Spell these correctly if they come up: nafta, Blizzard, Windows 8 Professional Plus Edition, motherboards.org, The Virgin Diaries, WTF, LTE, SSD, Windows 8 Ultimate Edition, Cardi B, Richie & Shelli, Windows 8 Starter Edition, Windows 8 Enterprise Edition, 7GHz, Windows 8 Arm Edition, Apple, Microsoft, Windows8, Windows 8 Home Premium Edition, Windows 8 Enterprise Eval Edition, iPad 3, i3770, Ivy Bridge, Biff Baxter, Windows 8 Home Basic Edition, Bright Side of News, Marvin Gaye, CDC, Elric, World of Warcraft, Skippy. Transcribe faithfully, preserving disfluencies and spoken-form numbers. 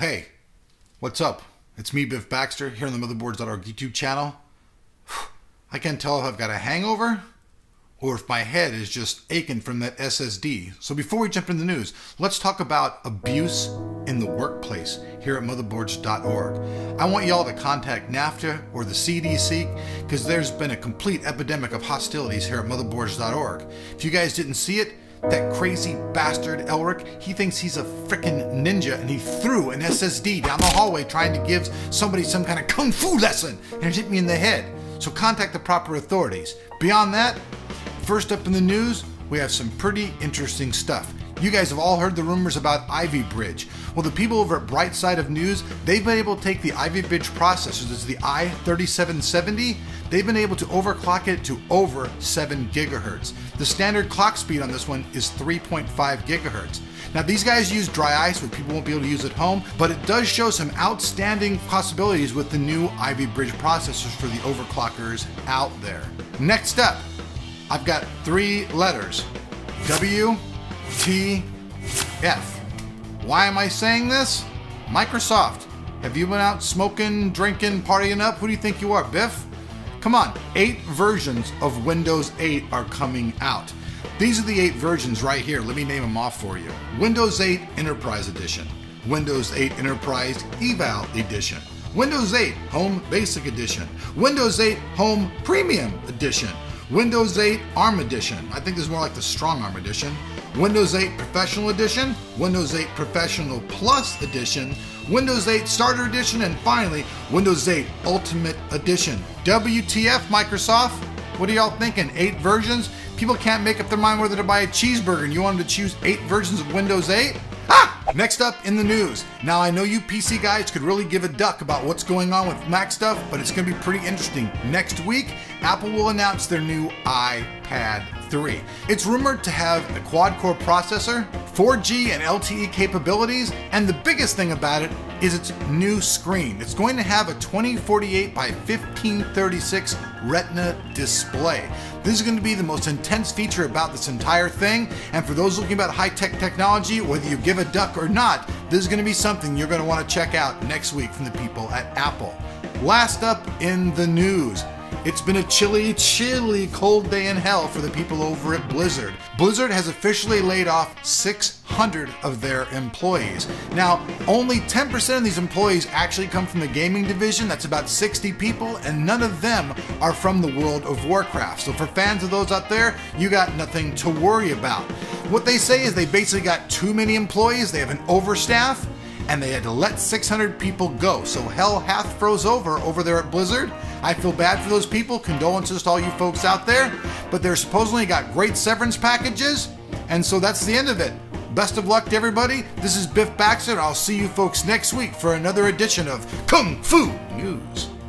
hey, what's up? It's me, Biff Baxter, here on the motherboards dot org YouTube channel. I can't tell if I've got a hangover or if my head is just aching from that S S D. So before we jump into the news, let's talk about abuse in the workplace here at motherboards dot org. I want y'all to contact NAFTA or the C D C because there's been a complete epidemic of hostilities here at motherboards dot org. If you guys didn't see it, that crazy bastard Elric, he thinks he's a frickin' ninja and he threw an S S D down the hallway trying to give somebody some kind of kung fu lesson and it hit me in the head. So contact the proper authorities. Beyond that, first up in the news, we have some pretty interesting stuff. You guys have all heard the rumors about Ivy Bridge. Well, the people over at Bright Side of News, they've been able to take the Ivy Bridge processor, this is the i thirty-seven seventy, they've been able to overclock it to over seven gigahertz. The standard clock speed on this one is three point five gigahertz. Now, these guys use dry ice, which people won't be able to use at home, but it does show some outstanding possibilities with the new Ivy Bridge processors for the overclockers out there. Next up, I've got three letters, W, T, F. Why am I saying this? Microsoft, have you been out smoking, drinking, partying up? Who do you think you are, Biff? Come on, eight versions of Windows eight are coming out. These are the eight versions right here. Let me name them off for you. Windows eight Enterprise Edition, Windows eight Enterprise Eval Edition, Windows eight Home Basic Edition, Windows eight Home Premium Edition, Windows eight Arm Edition. I think this is more like the Strong Arm Edition. Windows eight Professional Edition, Windows eight Professional Plus Edition, Windows eight Starter Edition, and finally, Windows eight Ultimate Edition. W T F, Microsoft? What are y'all thinking? Eight versions? People can't make up their mind whether to buy a cheeseburger and you want them to choose eight versions of Windows eight? Ah! Next up in the news. Now, I know you P C guys could really give a duck about what's going on with Mac stuff, but it's going to be pretty interesting. Next week, Apple will announce their new iPad three. It's rumored to have a quad-core processor, four G and L T E capabilities, and the biggest thing about it is its new screen. It's going to have a twenty forty-eight by fifteen thirty-six Retina display. This is going to be the most intense feature about this entire thing, and for those looking about high-tech technology, whether you give a duck or not, this is going to be something you're going to want to check out next week from the people at Apple. Last up in the news. It's been a chilly, chilly, cold day in hell for the people over at Blizzard. Blizzard has officially laid off six hundred of their employees. Now, only ten percent of these employees actually come from the gaming division. That's about sixty people, and none of them are from the World of Warcraft. So for fans of those out there, you got nothing to worry about. What they say is they basically got too many employees, they have an overstaff, and they had to let six hundred people go. So hell hath froze over over there at Blizzard. I feel bad for those people. Condolences to all you folks out there. But they're supposedly got great severance packages. And so that's the end of it. Best of luck to everybody. This is Biff Baxter. I'll see you folks next week for another edition of Kung Fu News.